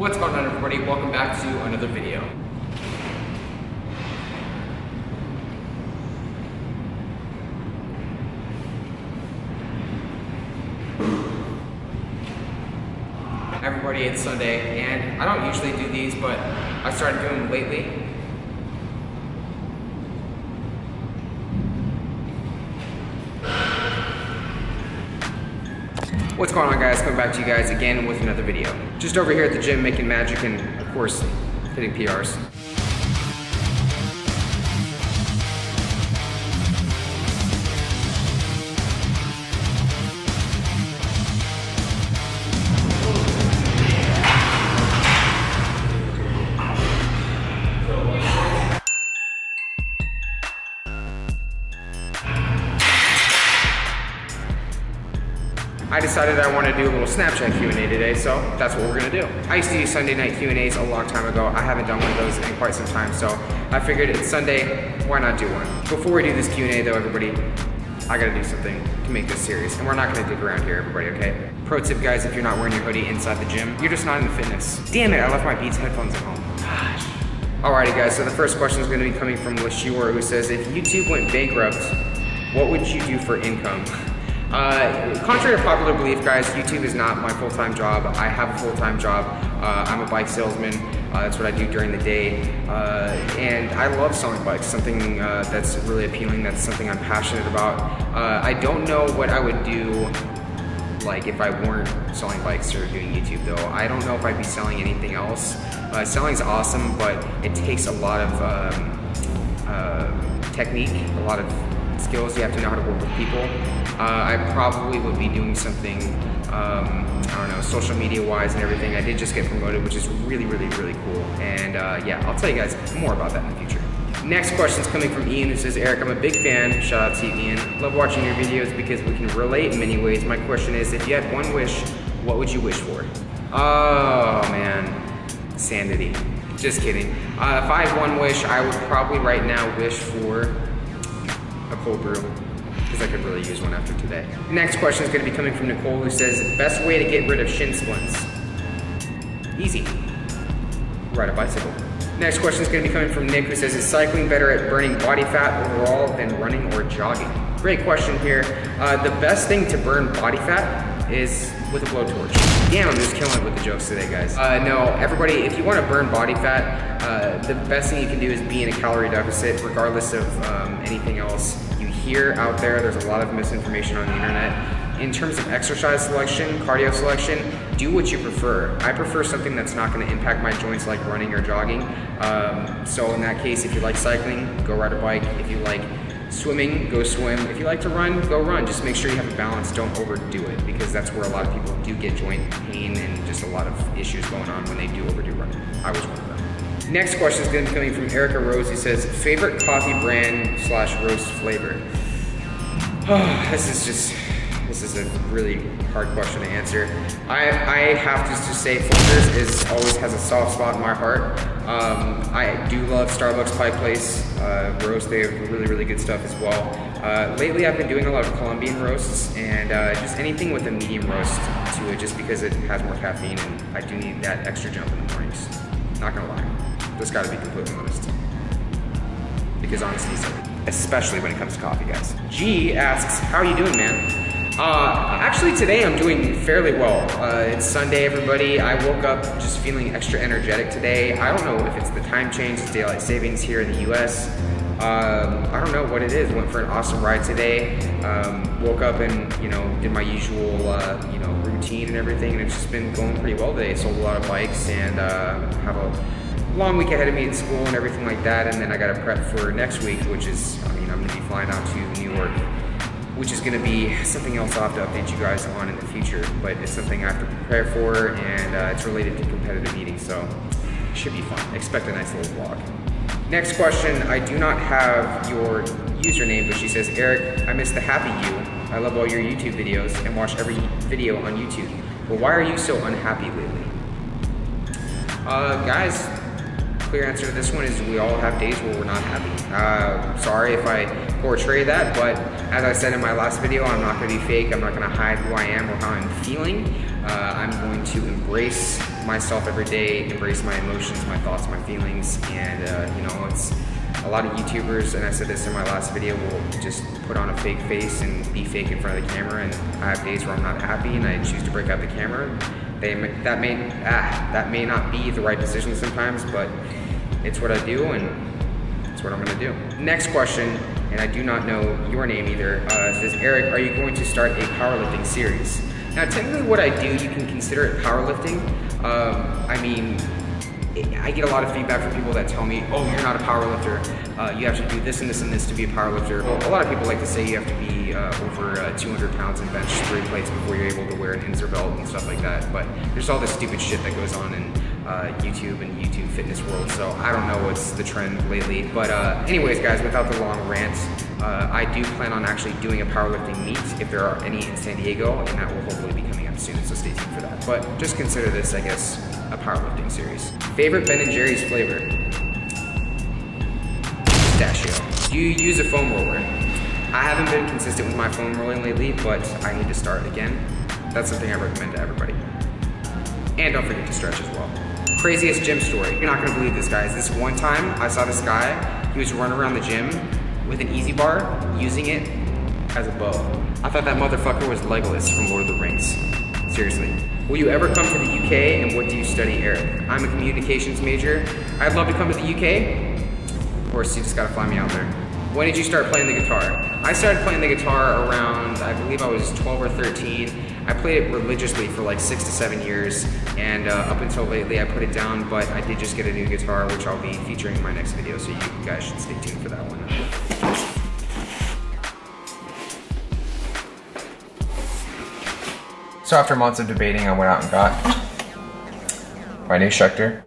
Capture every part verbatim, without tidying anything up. What's going on, everybody? Welcome back to another video. Everybody, it's Sunday, and I don't usually do these, but I started doing them lately. What's going on, guys? Coming back to you guys again with another video. Just over here at the gym making magic and, of course, hitting P Rs. I decided I want to do a little Snapchat Q and A today, so that's what we're going to do. I used to do Sunday night Q and A's a long time ago. I haven't done one of those in quite some time, so I figured it's Sunday, why not do one? Before we do this Q and A though, everybody, I got to do something to make this serious, and we're not going to dig around here, everybody, okay? Pro tip, guys, if you're not wearing your hoodie inside the gym, you're just not into fitness. Damn it, I left my Beats headphones at home. Gosh. Alrighty, guys, so the first question is going to be coming from LeShure, who says, if YouTube went bankrupt, what would you do for income? Uh, contrary to popular belief, guys, YouTube is not my full-time job. I have a full-time job. Uh, I'm a bike salesman. Uh, that's what I do during the day. Uh, and I love selling bikes, something uh, that's really appealing, that's something I'm passionate about. Uh, I don't know what I would do like if I weren't selling bikes or doing YouTube though. I don't know if I'd be selling anything else. Uh, selling's awesome, but it takes a lot of um, uh, technique, a lot of skills. You have to know how to work with people. Uh, I probably would be doing something, um, I don't know, social media wise and everything. I did just get promoted, which is really, really, really cool. And uh, yeah, I'll tell you guys more about that in the future. Next question is coming from Ian, who says, Eric, I'm a big fan. Shout out to you, Ian. Love watching your videos because we can relate in many ways. My question is, if you had one wish, what would you wish for? Oh, man. Sanity. Just kidding. Uh, if I had one wish, I would probably right now wish for a cold brew, because I could really use one after today. Next question is going to be coming from Nicole, who says, best way to get rid of shin splints? Easy. Ride a bicycle. Next question is going to be coming from Nick, who says, is cycling better at burning body fat overall than running or jogging? Great question here. Uh, the best thing to burn body fat is with a blowtorch. Damn, I'm just killing it with the jokes today, guys. Uh, no, everybody, if you want to burn body fat, uh, the best thing you can do is be in a calorie deficit, regardless of um, anything else you hear out there. There's a lot of misinformation on the internet. In terms of exercise selection, cardio selection, do what you prefer. I prefer something that's not going to impact my joints like running or jogging. Um, so in that case, if you like cycling, go ride a bike. If you like swimming, go swim. If you like to run, go run. Just make sure you have a balance. Don't overdo it, because that's where a lot of people do get joint pain and just a lot of issues going on when they do overdo running. I was one of them. Next question is going to be coming from Erica Rose, who says, favorite coffee brand slash roast flavor? Oh, this is just, this is a really hard question to answer. I, I have to just say Folgers is always has a soft spot in my heart. Um, I do love Starbucks Pike Place uh, roast. They have really, really good stuff as well. Uh, lately, I've been doing a lot of Colombian roasts and uh, just anything with a medium roast to it, just because it has more caffeine and I do need that extra jump in the mornings. Not gonna lie, just gotta be completely honest, because honesty is everything, especially when it comes to coffee, guys. G asks, how are you doing, man? Uh, actually today I'm doing fairly well. Uh, it's Sunday, everybody. I woke up just feeling extra energetic today. I don't know if it's the time change, it's daylight savings here in the U S. Um, I don't know what it is. Went for an awesome ride today. Um, woke up and, you know, did my usual, uh, you know, routine and everything, and it's just been going pretty well today. Sold a lot of bikes and uh, have a long week ahead of me in school and everything like that, and then I gotta prep for next week, which is, I mean, I'm gonna be flying out to New York, which is gonna be something else I'll have to update you guys on in the future, but it's something I have to prepare for, and uh, it's related to competitive eating, so it should be fun. Expect a nice little vlog. Next question, I do not have your username, but she says, Eric, I miss the happy you. I love all your YouTube videos and watch every video on YouTube, but why are you so unhappy lately? Uh, guys, clear answer to this one is we all have days where we're not happy. Uh, sorry if I portray that, but as I said in my last video, I'm not gonna be fake. I'm not gonna hide who I am or how I'm feeling. Uh, I'm going to embrace myself every day, embrace my emotions, my thoughts, my feelings, and uh, you know, it's a lot of YouTubers, and I said this in my last video, will just put on a fake face and be fake in front of the camera, and I have days where I'm not happy and I choose to break out the camera. They, that may ah, that may not be the right decision sometimes, but it's what I do and it's what I'm gonna do. Next question, and I do not know your name either, uh, says, Eric, are you going to start a powerlifting series? Now technically what I do, you can consider it powerlifting. Um, I mean, I get a lot of feedback from people that tell me, oh, you're not a powerlifter, uh, you have to do this and this and this to be a powerlifter. Well, a lot of people like to say you have to be uh, over uh, two hundred pounds and bench three plates before you're able to wear an Inzer belt and stuff like that, but there's all this stupid shit that goes on in uh, YouTube and YouTube fitness world, so I don't know what's the trend lately. But uh, anyways guys, without the long rant, uh, I do plan on actually doing a powerlifting meet if there are any in San Diego, and that will hopefully be coming up soon, so stay tuned for that. But just consider this, I guess, a powerlifting series. Favorite Ben and Jerry's flavor? Pistachio. Do you use a foam roller? I haven't been consistent with my foam rolling lately, but I need to start again. That's something I recommend to everybody. And don't forget to stretch as well. Craziest gym story. You're not gonna believe this, guys. This one time I saw this guy, he was running around the gym with an E Z bar, using it as a bow. I thought that motherfucker was Legolas from Lord of the Rings. Seriously. Will you ever come to the U K, and what do you study, Eric? I'm a communications major. I'd love to come to the U K. Of course, you just gotta fly me out there. When did you start playing the guitar? I started playing the guitar around, I believe I was twelve or thirteen. I played it religiously for like six to seven years, and uh, up until lately I put it down, but I did just get a new guitar, which I'll be featuring in my next video, so you guys should stay tuned for that one. So after months of debating, I went out and got my new Schecter.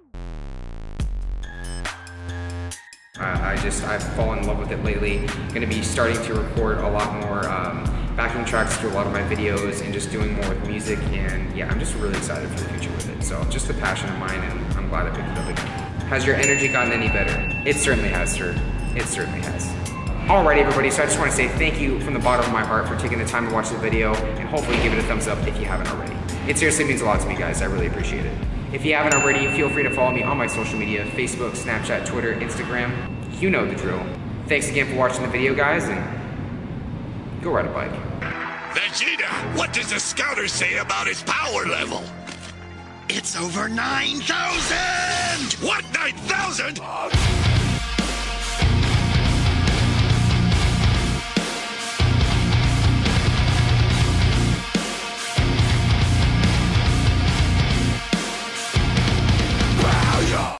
I, I just, I've fallen in love with it lately. I'm gonna be starting to record a lot more um, backing tracks to a lot of my videos and just doing more with music, and yeah, I'm just really excited for the future with it. So just a passion of mine, and I'm glad I picked it up again. Has your energy gotten any better? It certainly has, sir. It certainly has. Alright everybody, so I just want to say thank you from the bottom of my heart for taking the time to watch the video, and hopefully give it a thumbs up if you haven't already. It seriously means a lot to me, guys. I really appreciate it. If you haven't already, feel free to follow me on my social media, Facebook, Snapchat, Twitter, Instagram. You know the drill. Thanks again for watching the video, guys, and go ride a bike. Vegeta, what does the scouter say about his power level? It's over nine thousand! What, nine thousand?